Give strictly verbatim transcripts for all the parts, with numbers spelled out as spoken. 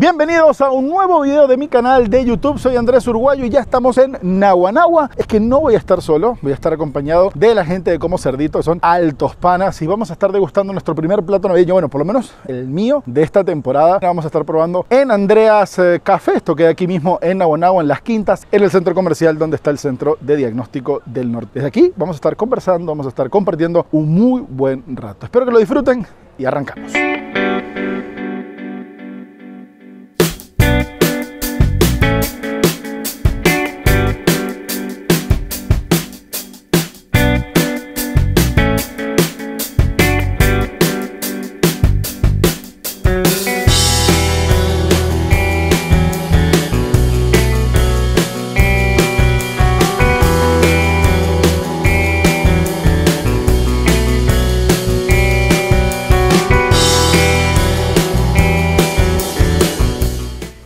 Bienvenidos a un nuevo video de mi canal de YouTube. Soy Andrés Uruguayo y ya estamos en Naguanagua. Es que no voy a estar solo, voy a estar acompañado de la gente de Como Cerdito, que son altos panas, y vamos a estar degustando nuestro primer plato navideño, bueno, por lo menos el mío de esta temporada. Vamos a estar probando en Andrea's Café, esto queda aquí mismo en Naguanagua, en Las Quintas, en el centro comercial donde está el Centro de Diagnóstico del Norte. Desde aquí vamos a estar conversando, vamos a estar compartiendo un muy buen rato. Espero que lo disfruten y arrancamos.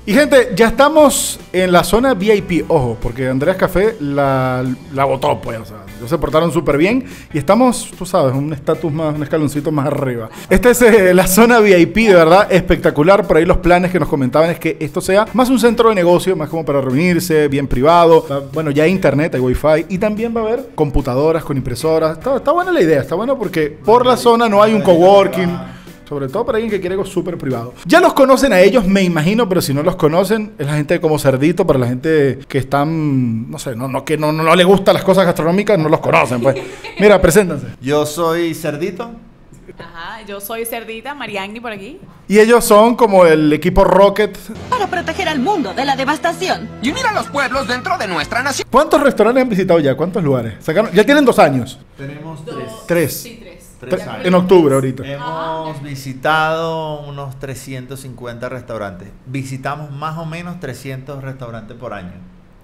Gente, ya estamos en la zona V I P, ojo, porque Andrea's Café la, la botó, pues, o sea, ellos se portaron súper bien y estamos, tú sabes, un estatus más, un escaloncito más arriba. Esta es eh, la zona V I P, de verdad, espectacular. Por ahí los planes que nos comentaban es que esto sea más un centro de negocio, más como para reunirse, bien privado. Bueno, ya hay internet, hay wifi y también va a haber computadoras con impresoras. Está, está buena la idea, está buena porque por la zona no hay un coworking. Sobre todo para alguien que quiere algo súper privado. Ya los conocen a ellos, me imagino, pero si no los conocen, es la gente de Como Cerdito. Para la gente que están, no sé, no, no, que no, no, no le gustan las cosas gastronómicas, no los conocen, pues. Mira, preséntanse. Yo soy Cerdito. Ajá, yo soy Cerdita, Mariangni por aquí. Y ellos son como el equipo Rocket para proteger al mundo de la devastación y unir a los pueblos dentro de nuestra nación. ¿Cuántos restaurantes han visitado ya? ¿Cuántos lugares? ¿Sacaron? Ya tienen dos años. Tenemos tres. Tres. Sí, tres. En octubre ahorita. Hemos visitado unos trescientos cincuenta restaurantes. Visitamos más o menos trescientos restaurantes por año.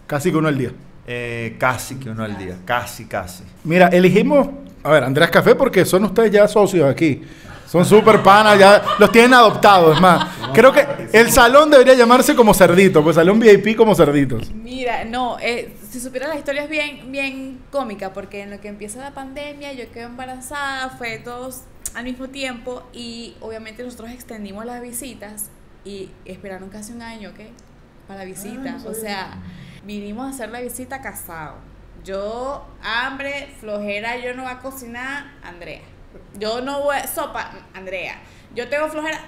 Casi que uno al día. Eh, casi que uno al día. Casi, casi. Mira, elegimos, a ver, Andrea's Café porque son ustedes ya socios aquí. Son súper panas, ya los tienen adoptados, es más. Creo que el salón debería llamarse Como Cerdito, pues salón V I P Como Cerditos. Mira, no, eh, si supieran la historia es bien, bien cómica, porque en lo que empieza la pandemia yo quedé embarazada, fue todos al mismo tiempo y obviamente nosotros extendimos las visitas y esperaron casi un año, ¿ok? Para la visita, ah, o sea, vinimos a hacer la visita casado. Yo, hambre, flojera, yo no voy a cocinar, Andrea. Yo no voy, sopa, Andrea. Yo tengo flojera,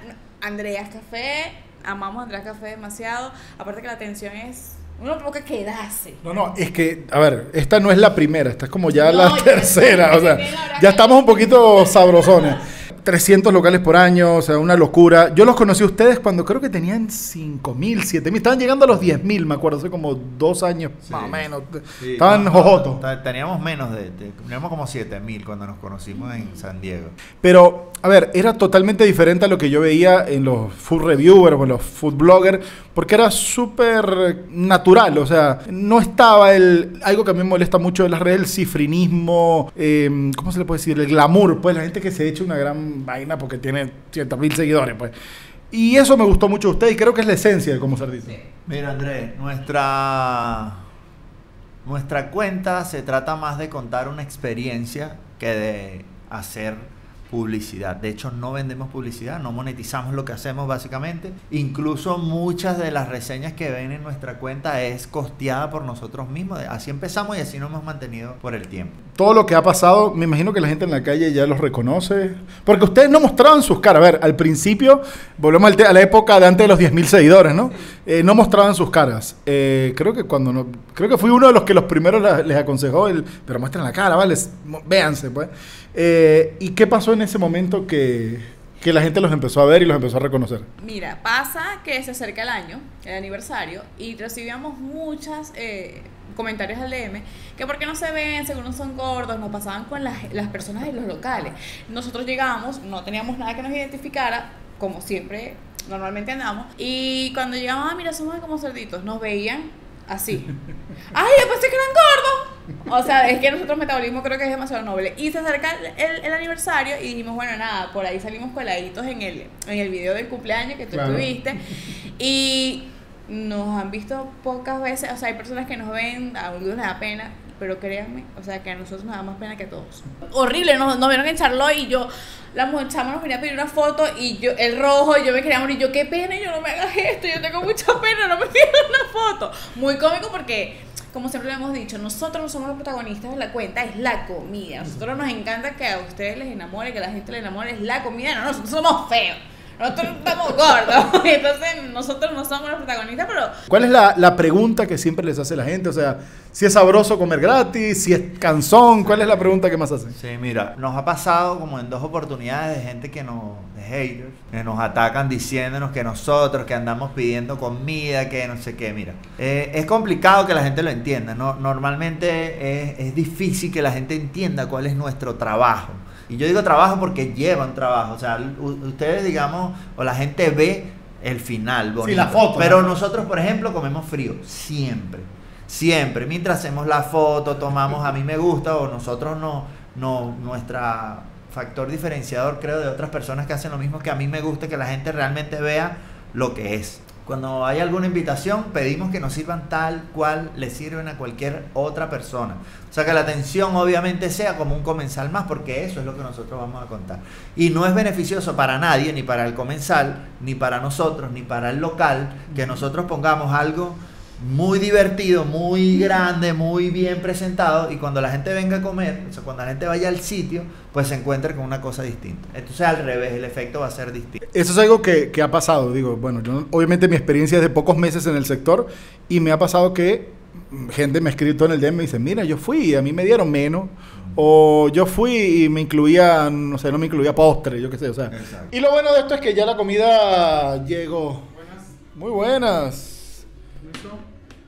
Andrea's Café. Amamos Andrea's Café demasiado. Aparte que la atención es, uno como que quedase. No, no, es que, a ver, esta no es la primera, esta es como ya no, la tercera, o sea, ya estamos un poquito sabrosones. trescientos locales por año, o sea, una locura. Yo los conocí a ustedes cuando creo que tenían cinco mil, siete mil, estaban llegando a los diez mil, me acuerdo, hace como dos años, sí, más o menos. Sí, estaban jojotos. Teníamos menos de, de teníamos como siete mil cuando nos conocimos en San Diego. Pero, a ver, era totalmente diferente a lo que yo veía en los food reviewers o en los food bloggers, porque era súper natural, o sea, no estaba el, algo que a mí me molesta mucho de las redes, el cifrinismo, eh, ¿cómo se le puede decir? El glamour, pues la gente que se echa una gran vaina porque tiene cien mil seguidores, pues. Y eso me gustó mucho de usted y creo que es la esencia de Como Cerdito. Sí. Mira, Andrés, nuestra nuestra cuenta se trata más de contar una experiencia que de hacer publicidad. De hecho, no vendemos publicidad, no monetizamos lo que hacemos básicamente. Incluso muchas de las reseñas que ven en nuestra cuenta es costeada por nosotros mismos. Así empezamos y así nos hemos mantenido por el tiempo. Todo lo que ha pasado, me imagino que la gente en la calle ya los reconoce. Porque ustedes no mostraban sus caras. A ver, al principio, volvemos a la época de antes de los diez mil seguidores, ¿no? Eh, no mostraban sus caras. Eh, creo que cuando no, creo que fui uno de los que los primeros la, les aconsejó el, pero muestren la cara, ¿vale? Véanse, pues. Eh, ¿Y qué pasó en ese momento que, que la gente los empezó a ver y los empezó a reconocer? Mira, pasa que se acerca el año, el aniversario, y recibíamos muchas eh, comentarios al D M que por qué no se ven, según son gordos, nos pasaban con las, las personas de los locales. Nosotros llegamos, no teníamos nada que nos identificara, como siempre, normalmente andamos, y cuando llegamos, ah, mira, somos como cerditos, nos veían así. ¡Ay, después se quedan gordos! O sea, es que nosotros metabolismo creo que es demasiado noble. Y se acerca el, el aniversario y dijimos, bueno, nada, por ahí salimos coladitos en el, en el video del cumpleaños que tú claro. tuviste. Y nos han visto pocas veces, o sea, hay personas que nos ven, aún les da pena, pero créanme, o sea, que a nosotros nos da más pena que a todos. Horrible, nos, nos vieron en Charlotte y yo, la muchacha nos venía a pedir una foto y yo, el rojo, y yo me quería morir, yo, qué pena, yo no me hagas esto, yo tengo mucha pena, no me pidan una foto. Muy cómico porque, como siempre lo hemos dicho, nosotros no somos los protagonistas de la cuenta, es la comida. A nosotros nos encanta que a ustedes les enamore, que a la gente les enamore, es la comida, no, nosotros somos feos. Nosotros estamos gordos, entonces nosotros no somos los protagonistas, pero... ¿Cuál es la, la pregunta que siempre les hace la gente? O sea, ¿si es sabroso comer gratis? ¿Si es cansón? ¿Cuál es la pregunta que más hacen? Sí, mira, nos ha pasado como en dos oportunidades de gente que nos... de haters, que nos atacan diciéndonos que nosotros, que andamos pidiendo comida, que no sé qué, mira. Eh, es complicado que la gente lo entienda, ¿no? Normalmente es, es difícil que la gente entienda cuál es nuestro trabajo. Y yo digo trabajo porque llevan trabajo, o sea, ustedes digamos, o la gente ve el final bonito, sí, la foto, pero ¿no? Nosotros, por ejemplo, comemos frío, siempre, siempre, mientras hacemos la foto, tomamos a mí me gusta, o nosotros no, no, nuestra factor diferenciador creo de otras personas que hacen lo mismo que a mí me gusta, que la gente realmente vea lo que es. Cuando hay alguna invitación, pedimos que nos sirvan tal cual le sirven a cualquier otra persona. O sea, que la atención obviamente sea como un comensal más, porque eso es lo que nosotros vamos a contar. Y no es beneficioso para nadie, ni para el comensal, ni para nosotros, ni para el local, que nosotros pongamos algo muy divertido, muy grande, muy bien presentado, y cuando la gente venga a comer, o sea, cuando la gente vaya al sitio, pues se encuentre con una cosa distinta. Entonces al revés, el efecto va a ser distinto. Eso es algo que, que ha pasado, digo, bueno, yo, obviamente mi experiencia es de pocos meses en el sector, y me ha pasado que gente me ha escrito en el D M y me dice, mira, yo fui y a mí me dieron menos, o yo fui y me incluía, no sé, no me incluía postre, yo qué sé, o sea. Exacto. Y lo bueno de esto es que ya la comida llegó. Buenas. Muy buenas.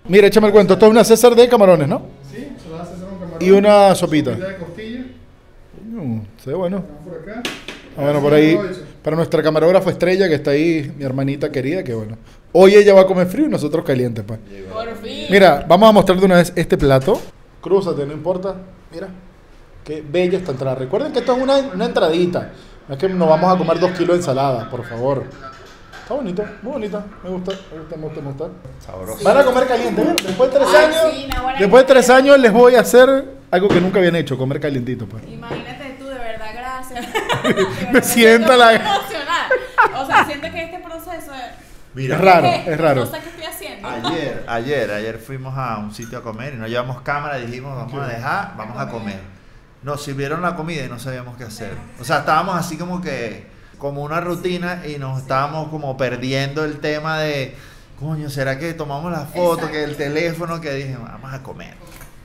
Mira, échame el cuento, esto es una César de camarones, ¿no? Sí, se la da César con camarones. Y una sopita. Sopita de costilla. Uh, se ve bueno. Por acá. Ah, bueno, por ahí. Para nuestra camarógrafa estrella que está ahí, mi hermanita querida, que bueno. Hoy ella va a comer frío y nosotros calientes, pues. Por fin. Mira, vamos a mostrar de una vez este plato. Crúzate, no importa. Mira, qué bella esta entrada. Recuerden que esto es una, una entradita. No es que nos vamos a comer dos kilos de ensalada, por favor. Está bonita, muy bonita, me gusta, me gusta, me gusta, me gusta. Sabroso. Van a comer caliente, ¿eh? Después de tres Ay, años, sí, no, después de tres años les voy a hacer algo que nunca habían hecho, comer calientito, pues. Imagínate tú, de verdad, gracias. me, me siento la... emocional. O sea, siento que este proceso es... Mira, es raro, ¿qué? es raro. No sé qué estoy haciendo. Ayer, ayer, ayer fuimos a un sitio a comer y no llevamos cámara, dijimos, vamos a dejar, vamos a comer. Nos sirvieron la comida y no sabíamos qué hacer. O sea, estábamos así como que... como una rutina y nos estábamos como perdiendo el tema de coño, ¿será que tomamos la foto? Exacto. Que el teléfono, que dije, vamos a comer.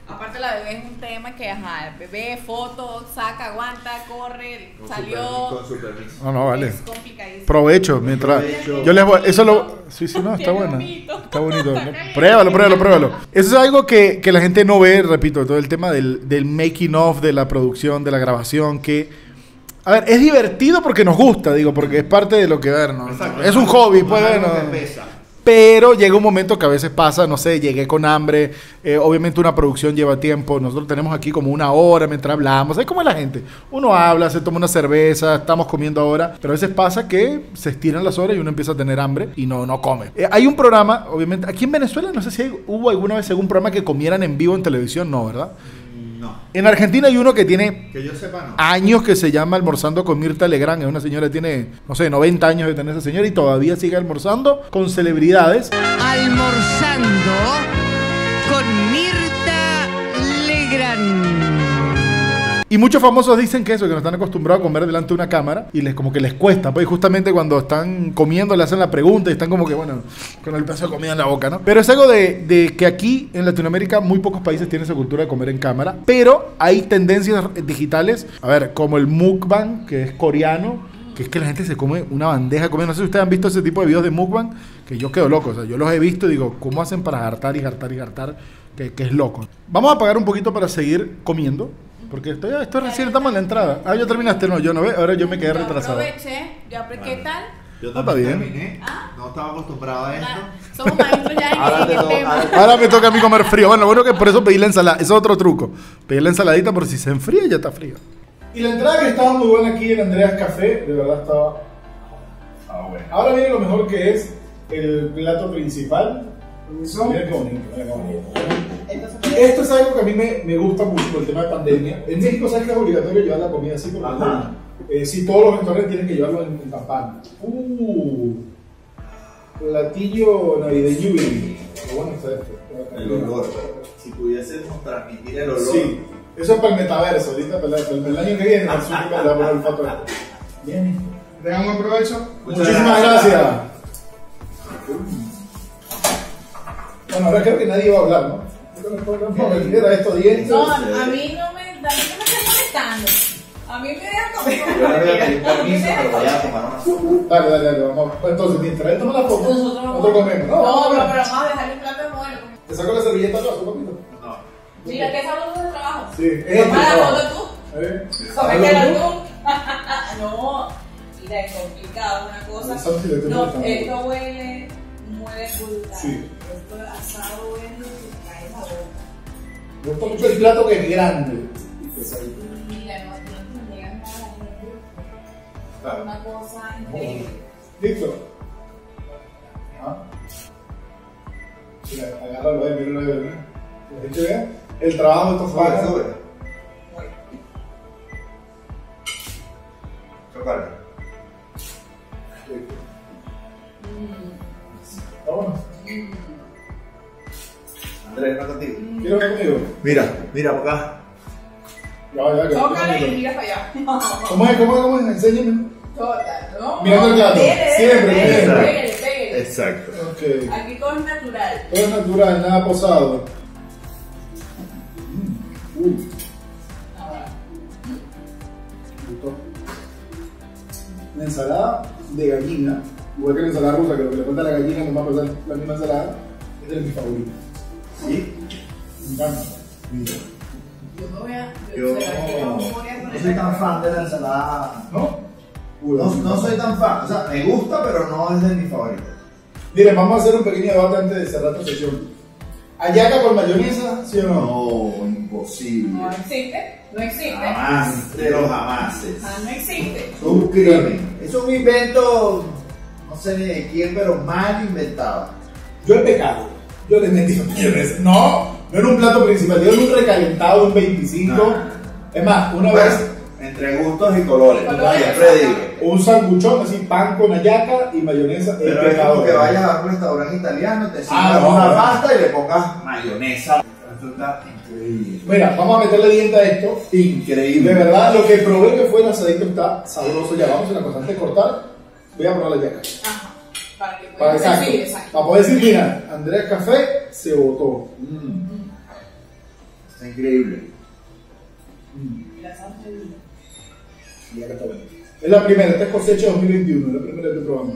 Aparte la bebé es un tema que, ajá, bebé, foto, saca, aguanta, corre, con salió. Su con su permiso. No, no, vale. Es complicadísimo. Provecho, mientras. Provecho. Yo les voy, eso lo, sí, sí, no, está buena. Está bonito. ¿No? Pruébalo, pruébalo, pruébalo. Eso es algo que, que la gente no ve, repito, todo el tema del, del making of, de la producción, de la grabación, que... A ver, es divertido porque nos gusta, digo, porque es parte de lo que vernos. Es un hobby, pues, bueno. Pero llega un momento que a veces pasa, no sé, llegué con hambre, eh, obviamente una producción lleva tiempo, nosotros tenemos aquí como una hora mientras hablamos, es como la gente, uno habla, se toma una cerveza, estamos comiendo ahora, pero a veces pasa que se estiran las horas y uno empieza a tener hambre y no, no come. Eh, hay un programa, obviamente, aquí en Venezuela, no sé si hay, hubo alguna vez algún programa que comieran en vivo en televisión, no, ¿verdad? No. En Argentina hay uno que tiene que yo sepa, no. años que se llama Almorzando con Mirtha Legrand. Es una señora que tiene, no sé, noventa años de tener esa señora y todavía sigue almorzando con celebridades. Almorzando con Mirtha Legrand. Y muchos famosos dicen que eso, que no están acostumbrados a comer delante de una cámara y les como que les cuesta. Pues justamente cuando están comiendo le hacen la pregunta y están como que, bueno, con el pedazo de comida en la boca, ¿no? Pero es algo de, de que aquí en Latinoamérica muy pocos países tienen esa cultura de comer en cámara, pero hay tendencias digitales, a ver, como el mukbang, que es coreano, que es que la gente se come una bandeja comiendo. No sé si ustedes han visto ese tipo de videos de mukbang, que yo quedo loco, o sea, yo los he visto y digo, ¿cómo hacen para hartar y hartar y hartar? Que, que es loco. Vamos a apagar un poquito para seguir comiendo, porque esto, esto recién estamos en la entrada. Ah, ya terminaste, no, yo no veo, ahora yo me quedé retrasado. Ya aproveché, ¿qué tal? Yo no, está bien. ¿Ah? No estaba acostumbrado a esto. Somos maestros ya en ahora, el tema. Ahora, ahora me toca a mí comer frío. Bueno, bueno, que por eso pedí la ensalada. Eso es otro truco. Pedí la ensaladita por si se enfría ya está frío. Y la entrada que estaba muy buena aquí en Andrea's Café, de verdad estaba... Ah, bueno. Ahora viene lo mejor que es el plato principal. Eso. Mira qué bonito, mira qué bonito. Esto es algo que a mí me, me gusta mucho, el tema de pandemia. En México, ¿sabes que es obligatorio llevar la comida así? Ajá. Eh, sí, todos los restaurantes tienen que llevarlo en, en campana. Uh, platillo navideño. Qué bueno está esto. El olor. Si pudiésemos transmitir el olor. Sí. Eso es para el metaverso, ahorita para el, para el año que viene, el sur le va a poner el factor. Bien. Tengan buen provecho. Muchas Muchísimas gracias. gracias. Bueno, ahora creo que nadie va a hablar, ¿no? Yo no puedo hablar, ¿no? Era esto diez. No, a mí no me, a mí no me están molestando. A mí me dejan comer. Yo no voy a pedir permiso, pero voy a tomar una foto. Dale, dale, dale, vamos. Entonces, mientras él toma la foto, nosotros, nosotros comemos. No, no, no, pero vamos a dejar el plato muerto. ¿Te saco la servilleta al vaso, papito? No. Mira, que es algo de trabajo. Sí, es el trabajo. ¿Tú? ¿Eh? ¿Somételo tú? No, mira, es complicado una cosa. No, esto huele, muere culta. Sí. Esto asado huele y cae la boca. Me gusta mucho el plato que es grande. Mira, no, no te llegan nada. Una cosa increíble. Listo. ¿Ah? Mira, agárralo ahí, mira, mira, mira. ¿La gente vea? El trabajo de estos padres. Sube. Chocolate. ¿Está bueno? Andrés, ¿no contigo? ¿Quiero ver conmigo? Mira, mira por acá. Tócale y mira para allá. ¿Cómo es? ¿Cómo es? ¿Cómo es? Enséñame. Total, ¿no? Mirando el plato. Siempre, pégale, pégale. Exacto. Aquí todo es natural. Todo es natural, nada posado. Uy. Una ensalada de gallina, igual que la ensalada rusa, que lo que le falta a la gallina no va a pasar la misma ensalada, esta es mi favorita. ¿Sí? Me encanta. Mira. Yo no voy a... Yo no soy tan fan de la ensalada... ¿No? No, no soy tan fan, o sea, me gusta, pero no es de mis favoritas. Miren, vamos a hacer un pequeño debate antes de cerrar esta sesión. ¿Ayaca con mayonesa, sí o no? No, imposible. No existe, no existe. Jamás de los jamases. Ah, no existe. Es un crimen. Es un invento, no sé ni de quién, pero mal inventado. Yo he pecado. Yo le metí mayonesa. No, no era un plato principal. Yo era un recalentado, un veinticinco. No. Es más, una pues, vez. Entre gustos y colores. Un sanguchón, así, pan con ayaca y mayonesa. Pero es como que vayas a un restaurante italiano, te sirvas ah, no, una no, pasta no. y le pongas mayonesa. Esto está increíble. Mira, vamos a meterle diente a esto. Increíble. De verdad, lo que probé que fue el asadito está sabroso. Ya vamos a la constante de cortar. Voy a poner la ayaca. Ajá. Para que pueda exacto. Sí, exacto. Para poder decir, mira, Andrea's Café se botó. Mm. Está increíble. Mm. La salsa de vino. Y acá está bueno. Es la primera, esta es cosecha dos mil veintiuno, es la primera que probamos.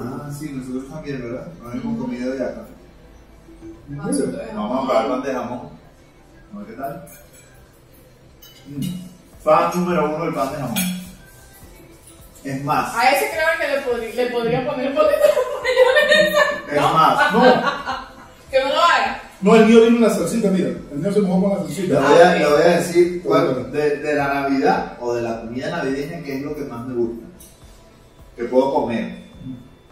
Ah, sí, nosotros también, ¿verdad? No hemos comido de acá. Vamos a probar pan de jamón. A ver qué tal. Fan número uno del pan de jamón. Es más. A ese creo que le, le podría poner un poquito de mayonesa. Es ¿no? más, no. Que no lo haga. No, el mío viene una salsita, mira. El mío se mojó con la salsita. Le voy a, le voy a decir, bueno, de, de la Navidad o de la comida navideña, que es lo que más me gusta. Que puedo comer.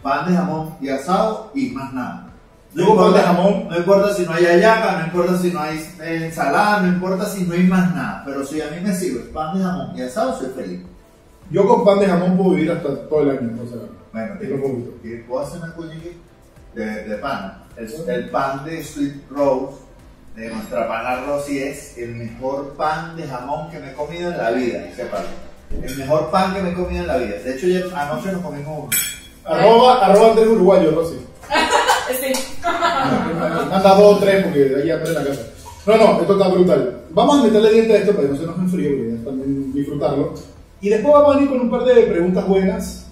Pan de jamón y asado y más nada. No importa, jamón. No importa si no hay ayaca, no importa si no hay ensalada, no importa si no hay más nada. Pero si a mí me sirve pan de jamón y asado, soy feliz. Yo con pan de jamón puedo vivir hasta todo el año. O sea, bueno, te propongo. ¿Puedo hacer una cuñique de, de pan? El, el pan de Sweet Rose, de nuestra pana Rosy, es el mejor pan de jamón que me he comido en la vida. Separado. El mejor pan que me he comido en la vida. De hecho, ya anoche nos comimos uno. Arroba, arroba Andrés Uruguayo, Rosy. Sí. Manda dos o tres porque de ahí aprende la casa. No, no, esto está brutal. Vamos a meterle dientes a esto para que no se nos enfríe, también disfrutarlo. Y después vamos a venir con un par de preguntas buenas.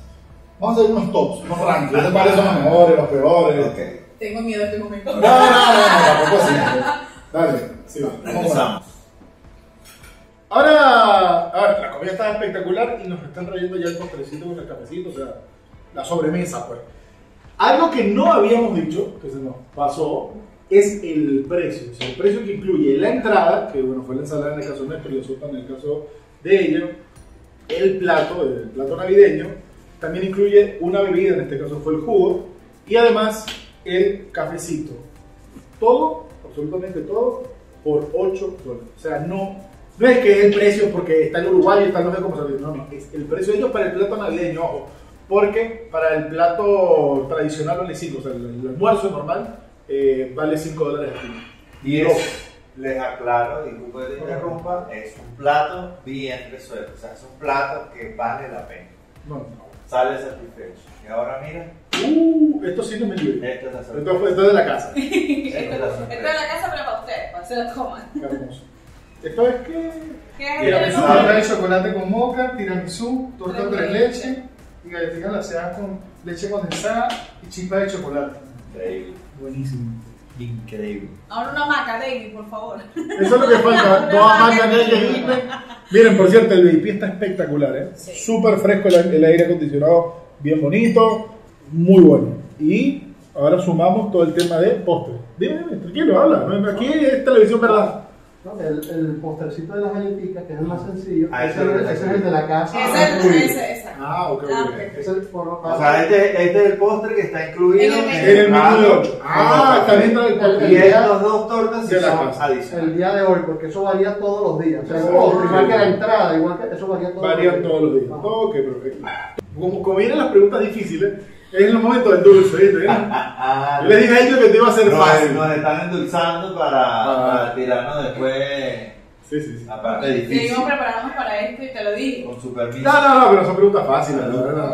Vamos a hacer unos tops, unos rankings. ¿Te parece los mejores, los peores? Okay. Tengo miedo a este momento. No, no, no, tampoco así. Dale, sí va. Empezamos. Ahora, a ver, la comida está espectacular y nos están trayendo ya el postrecito con el cafecito, o sea, la sobremesa, pues. Algo que no habíamos dicho, que se nos pasó, es el precio. O sea, el precio que incluye la entrada, que bueno, fue la ensalada en el caso nuestro y la sopa en el caso de ellos, el plato, el plato navideño, también incluye una bebida, en este caso fue el jugo, y además el cafecito. Todo, absolutamente todo, por ocho dólares. O sea, no, no es que es el precio porque está en Uruguay y está en los de Como Cerdito. No, no, es el precio de ellos para el plato navideño, ojo. Porque para el plato tradicional vale cinco, o sea, el, el almuerzo normal eh, vale cinco dólares al kilo. Y es, no. Les aclaro, disculpen que te interrumpa, es un plato bien resuelto, o sea, es un plato que vale la pena. No, no. Sale satisfecho. Y ahora mira. Uh, esto sí no me libre. Esto es la sorpresa. Esto, esto es de la casa. Esto es la sorpresa. Esto es de la casa, pero para ustedes, para que se lo coman. Qué hermoso. Esto es que... ¿Qué es? Tiramisú, de chocolate con moca, tiramisú, torta tres, tres leches. Y galletitas glaseadas con leche condensada y chispa de chocolate. Increíble. Buenísimo. Increíble. Ahora una maca, David, por favor. Eso es lo que falta. Dos hamacas, David. Miren, por cierto, el V I P está espectacular, ¿eh? Sí. Súper fresco el, el aire acondicionado, bien bonito, muy bueno. Y ahora sumamos todo el tema de postres. Dime, dime, tranquilo, habla. Aquí es televisión, ¿verdad? No, el, el postrecito de las galletitas, que es el más sencillo, ah, ese, ese, ese es el de la casa. Ese es el, ese, ese. Ah, ok, ah, okay. Ese es el forno para... O sea, este, este es el postre que está incluido en el, el menú de ocho. Ah, está dentro del postre. Y estas dos tortas de la casa. El día de hoy, porque eso varía todos los días. O sea, igual ah, que la entrada, igual que eso varía todos los días. Varía todos los días. Ah. Ok, perfecto. Como, como vienen las preguntas difíciles, es el momento del dulce, ¿viste? Ah, ah, ah, yo les dije a ellos que te iba a hacer fácil. Nos, nos están endulzando para, ah, para tirarnos después. Sí, sí, sí. Aparte difícil. Te íbamos preparamos para esto y te lo digo. Con su permiso. No, no, no, pero son preguntas fáciles, la verdad.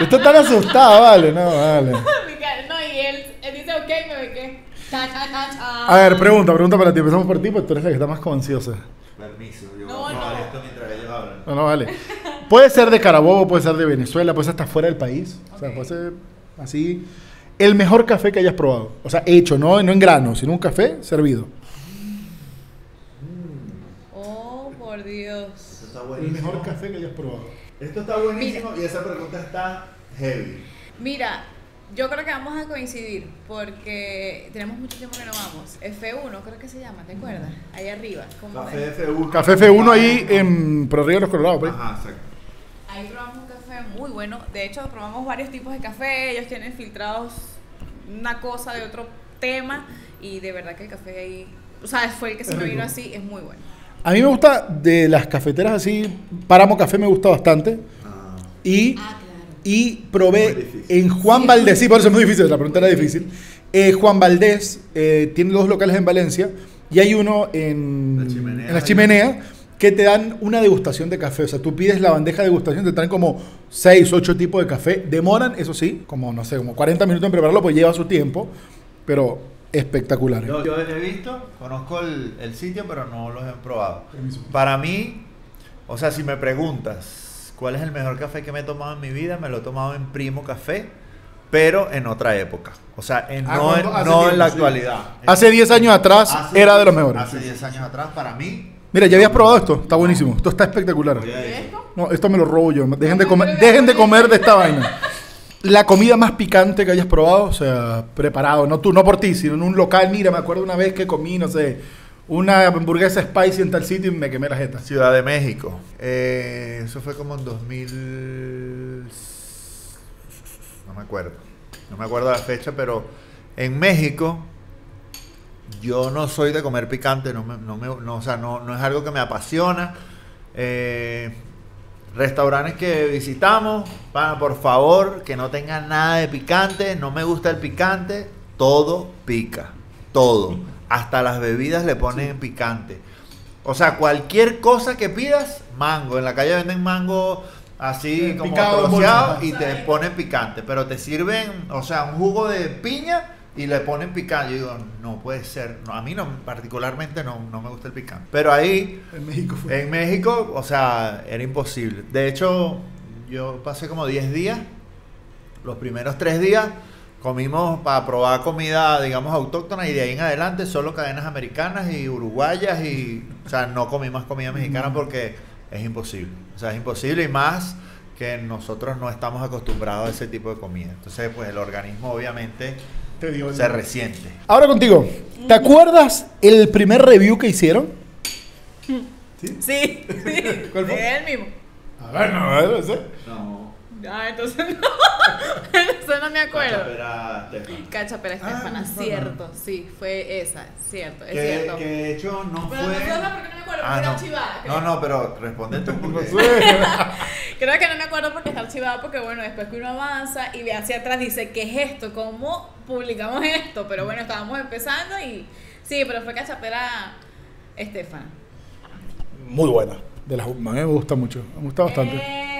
Estás tan asustada, vale, no, vale. No, y él, él dice ok, me ve que. A ver, pregunta, pregunta para ti. Empezamos por ti, pues tú eres la que está más ansiosa. Permiso, yo no, no. Vale esto mientras ellos hablan. No, no, vale. Puede ser de Carabobo, puede ser de Venezuela, puede ser hasta fuera del país. Okay. O sea, puede ser así. El mejor café que hayas probado. O sea, hecho, no, no en grano, sino un café servido. Oh, por Dios. Esto está buenísimo. El mejor café que hayas probado. Esto está buenísimo. Mira, y esa pregunta está heavy. Mira, yo creo que vamos a coincidir porque tenemos mucho tiempo que no vamos. F uno creo que se llama, ¿te acuerdas? Ahí arriba. Café F uno. Café F uno ahí en Pro Río de los Colorados. ¿Por ahí? Ajá, exacto. Ahí probamos un café muy bueno. De hecho, probamos varios tipos de café. Ellos tienen filtrados una cosa de otro tema. Y de verdad que el café ahí, o sea, fue el que se me vino así. Es muy bueno. A mí me gusta de las cafeteras así. Páramo Café me gusta bastante. Ah. Y, ah, claro. Y probé en Juan sí. Valdés. Sí, por eso es muy difícil. La pregunta era difícil. Eh, Juan Valdés eh, tiene dos locales en Valencia. Y hay uno en La Chimenea. En la chimenea que te dan una degustación de café. O sea, tú pides la bandeja de degustación, te traen como seis, ocho tipos de café. Demoran, eso sí, como, no sé, como cuarenta minutos en prepararlo, pues lleva su tiempo, pero espectacular. Yo, yo los he visto, conozco el, el sitio, pero no los he probado. Para mí, o sea, si me preguntas cuál es el mejor café que me he tomado en mi vida, me lo he tomado en Primo Café, pero en otra época. O sea, en, ah, no, en, no tiempo, en la actualidad. Sí. Hace diez años atrás hace, era de los mejores. Hace diez años atrás, para mí... Mira, ¿ya habías probado esto? Está buenísimo. Esto está espectacular. No, esto me lo robo yo. Dejen de comer, dejen de comer de esta vaina. La comida más picante que hayas probado, o sea, preparado, no tú, no por ti, sino en un local. Mira, me acuerdo una vez que comí, no sé, una hamburguesa spicy en tal sitio y me quemé la jeta. Ciudad de México. Eh, eso fue como en dos mil... No me acuerdo. No me acuerdo la fecha, pero en México... Yo no soy de comer picante, no me, no me, no, o sea, no, no es algo que me apasiona. Eh, restaurantes que visitamos, para, por favor, que no tengan nada de picante, no me gusta el picante, todo pica, todo. Hasta las bebidas le ponen sí. Picante. O sea, cualquier cosa que pidas, mango. En la calle venden mango así el como troceado y te ponen picante, pero te sirven, o sea, un jugo de piña. Y le ponen picante. Yo digo, no puede ser. No, a mí no, particularmente no, no me gusta el picante. Pero ahí, en México, fue. en México, o sea, era imposible. De hecho, yo pasé como diez días. Los primeros tres días comimos para probar comida, digamos, autóctona. Y de ahí en adelante solo cadenas americanas y uruguayas. Y, o sea, no comí más comida mexicana porque es imposible. O sea, es imposible y más que nosotros no estamos acostumbrados a ese tipo de comida. Entonces, pues el organismo obviamente... Se resiente. Ahora contigo, ¿te acuerdas el primer review que hicieron? Sí. Sí. ¿Cuál fue? Sí, el mismo. A ver, no, no sé. No. Ah, entonces no. Eso no me acuerdo. Cachapera Estefana. Cachapera Estefana, ah, cierto, no. Sí, fue esa, cierto, es que, cierto. Que de hecho no pero fue... Pero no porque no me acuerdo, ah, porque no. Era archivada. Creo. No, no, pero respondete un poco. Creo que no me acuerdo porque está archivada, porque bueno, después que uno avanza y ve hacia atrás dice, ¿qué es esto? ¿Cómo publicamos esto? Pero bueno, estábamos empezando y... Sí, pero fue Cachapera Estefana. Muy buena, de las... a mí me gusta mucho, me gusta bastante. Eh...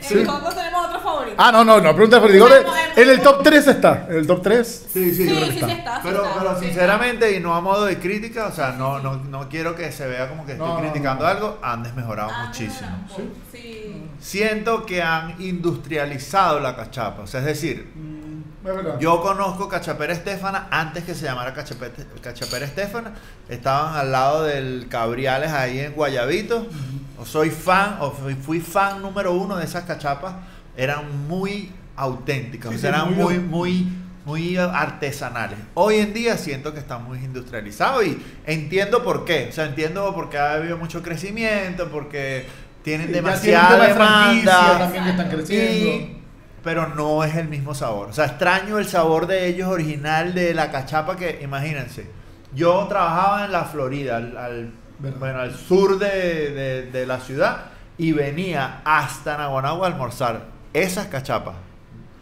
Sí. Nosotros tenemos otro favorito. Ah, no, no, no, pregunta de Fertigol. En el top tres está. En el top tres. Sí, sí, sí, sí, está. Sí está, pero, está. Pero sinceramente, y no a modo de crítica, o sea, no, no, no quiero que se vea como que estoy no, criticando no, no. algo. Han desmejorado ah, muchísimo. No, ¿sí? Sí. Siento que han industrializado la cachapa. O sea, es decir, mm, yo conozco Cachapera Estefana antes que se llamara Cachapera, Cachapera Estefana. Estaban al lado del Cabriales ahí en Guayabito. Mm-hmm. O soy fan, o fui fan número uno de esas cachapas. Eran muy auténticas, sí, o sea, eran muy, muy, muy artesanales. Hoy en día siento que están muy industrializados y entiendo por qué. O sea, entiendo por qué ha habido mucho crecimiento, porque tienen sí, demasiada demanda. También que están creciendo. Y, pero no es el mismo sabor. O sea, extraño el sabor de ellos original de la cachapa que, imagínense, yo trabajaba en la Florida, al, al bueno, al sur de, de, de la ciudad, y venía hasta Naguanagua a almorzar esas cachapas.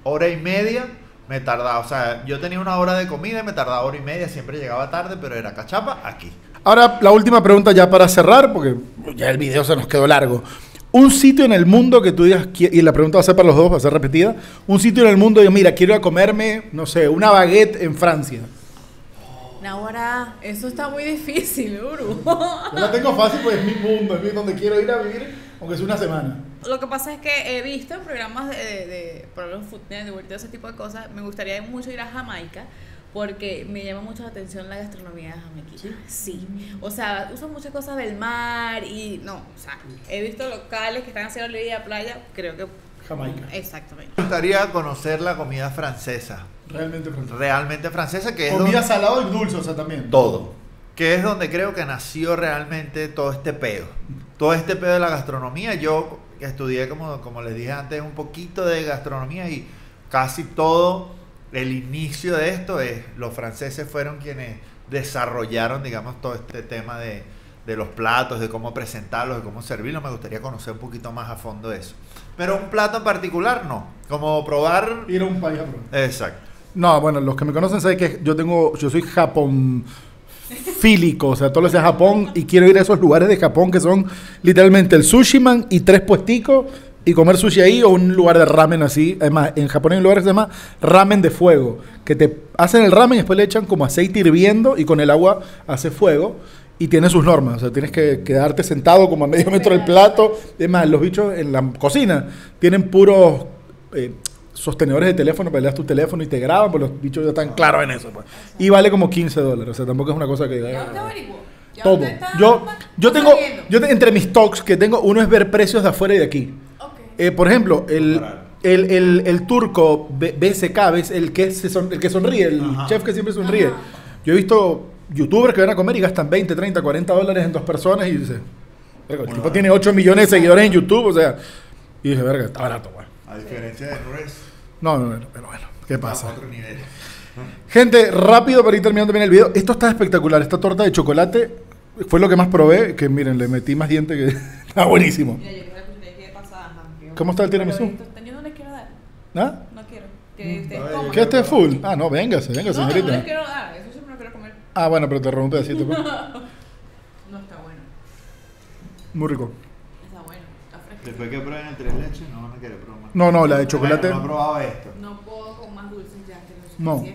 Hora y media me tardaba, o sea, yo tenía una hora de comida y me tardaba hora y media, siempre llegaba tarde, pero era cachapa aquí. Ahora, la última pregunta ya para cerrar, porque ya el video se nos quedó largo. Un sitio en el mundo que tú digas, y la pregunta va a ser para los dos, va a ser repetida, un sitio en el mundo, yo mira, quiero ir a comerme, no sé, una baguette en Francia. Ahora, eso está muy difícil, Uru. Yo la tengo fácil, pues es mi mundo, es donde quiero ir a vivir, aunque sea una semana. Lo que pasa es que he visto en programas de, de, de programas Food Network, de ese tipo de cosas, me gustaría mucho ir a Jamaica, porque me llama mucho la atención la gastronomía jamaiquina. Sí. Sí. O sea, usan muchas cosas del mar y no, o sea, he visto locales que están haciendo la playa, creo que... Jamaica. Exactamente. Me gustaría conocer la comida francesa. Realmente francesa. Realmente francesa, que es comida donde, salado y dulce, o sea, también. Todo. Que es donde creo que nació realmente todo este pedo. Todo este pedo de la gastronomía. Yo estudié, como, como les dije antes, un poquito de gastronomía y casi todo el inicio de esto es... Los franceses fueron quienes desarrollaron, digamos, todo este tema de, de los platos, de cómo presentarlos, de cómo servirlos. Me gustaría conocer un poquito más a fondo eso. Pero un plato en particular, no. Como probar... Ir a un país a probar. Exacto. No, bueno, los que me conocen saben que yo tengo, yo soy japonfílico, o sea, todo lo que sea Japón, y quiero ir a esos lugares de Japón que son literalmente el sushi man y tres puesticos y comer sushi ahí o un lugar de ramen así. Además, en Japón hay un lugar que se llama ramen de fuego, que te hacen el ramen y después le echan como aceite hirviendo y con el agua hace fuego. Y tiene sus normas, o sea, tienes que quedarte sentado como a medio metro del plato. Además, los bichos en la cocina tienen puros eh, sostenedores de teléfono, peleas tu teléfono y te graban, pues los bichos ya están claros en eso. Pues. Y vale como quince dólares, o sea, tampoco es una cosa que... Ya usted averiguó. Todo. Yo, yo tengo, yo entre mis talks que tengo, uno es ver precios de afuera y de aquí. Okay. Eh, por ejemplo, el... El, el, el turco B S K, el que, se son, el que sonríe, el Ajá. chef que siempre sonríe. Ajá. Yo he visto... youtubers que van a comer y gastan veinte, treinta, cuarenta dólares en dos personas y dice, el bueno, tipo tiene ocho millones de seguidores en YouTube, o sea, y dice, verga, está barato, güey. A diferencia de Andrés. No, no, no, pero bueno, ¿qué pasa? Otro nivel. Gente, rápido para ir terminando también el video, esto está espectacular, esta torta de chocolate fue lo que más probé, que miren, le metí más diente que está buenísimo. Mira, yo creo que ustedes tienen pasadas, ¿no? ¿Cómo está el tiramisú? Yo no les quiero dar. ¿Ah? No quiero. Que ustedes coman. ¿Qué esté full? Ah, no, véngase, véngase, no, señorita. No, no les quiero dar, eso siempre lo quiero comer. Ah, bueno, pero te robo un pedacito. Pues. No está bueno. Muy rico. Está bueno, está fresco. Después que prueben el tres leches, no van a querer probar más. No, no, la de chocolate. No he probado esto. No puedo con más dulces ya, que no sé.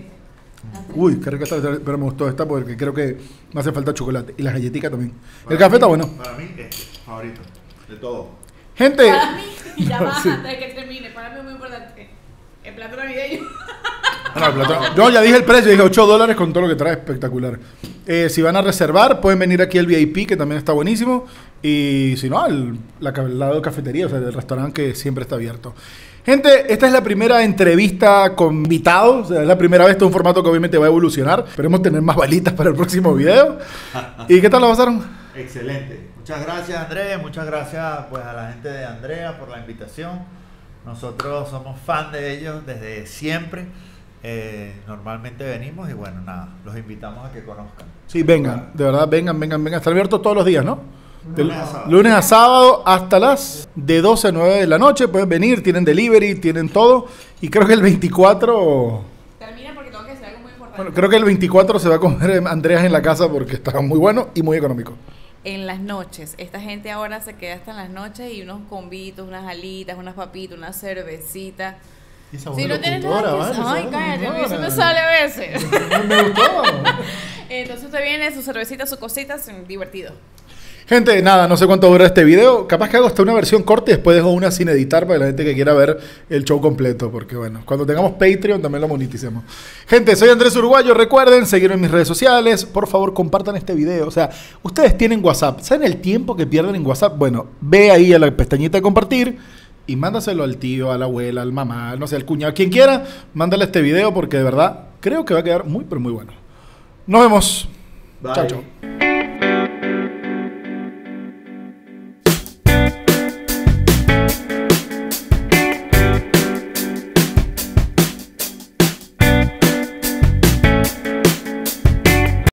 No. Uy, qué rica está, pero me gustó esta porque creo que no hace falta chocolate. Y las galletitas también. Para el café mí, está bueno. Para mí, este, favorito. De todo. Gente. Para mí, ya no, baja sí. Hasta que termine. Para mí es muy importante. El plato navideño. No, el plato, yo ya dije el precio, dije ocho dólares con todo lo que trae, espectacular. Eh, si van a reservar, pueden venir aquí al V I P, que también está buenísimo. Y si no, al la, lado de cafetería, o sea, del restaurante que siempre está abierto. Gente, esta es la primera entrevista con invitados. O sea, es la primera vez, este es un formato que obviamente va a evolucionar. Esperemos tener más balitas para el próximo video. ¿Y qué tal lo pasaron? Excelente. Muchas gracias, Andrés. Muchas gracias pues, a la gente de Andrea por la invitación. Nosotros somos fan de ellos desde siempre. Eh, normalmente venimos y bueno, nada, los invitamos a que conozcan. Sí, vengan, de verdad, vengan, vengan, vengan. Está abierto todos los días, ¿no? De lunes, a lunes a sábado hasta las de doce a nueve de la noche. Pueden venir, tienen delivery, tienen todo. Y creo que el veinticuatro... Termina porque tengo que hacer algo muy importante. Bueno, creo que el veinticuatro se va a comer Andreas en la casa porque está muy bueno y muy económico. En las noches, esta gente ahora se queda hasta en las noches y unos convitos, unas alitas, unas papitas, una cervecita. Y esa si no tienes nada, vale, ay, cállate, a mí eso me sale a veces. Me gustó. Entonces usted viene, su cervecita, su cosita, divertido. Gente, nada, no sé cuánto dura este video. Capaz que hago hasta una versión corta y después dejo una sin editar para la gente que quiera ver el show completo. Porque bueno, cuando tengamos Patreon también lo moneticemos. Gente, soy Andrés Uruguayo. Recuerden seguirme en mis redes sociales. Por favor, compartan este video. O sea, ustedes tienen WhatsApp. ¿Saben el tiempo que pierden en WhatsApp? Bueno, ve ahí a la pestañita de compartir y mándaselo al tío, a la abuela, al mamá, no sé, al cuñado, quien quiera. Mándale este video porque de verdad creo que va a quedar muy, pero muy bueno. Nos vemos. Chao, chao.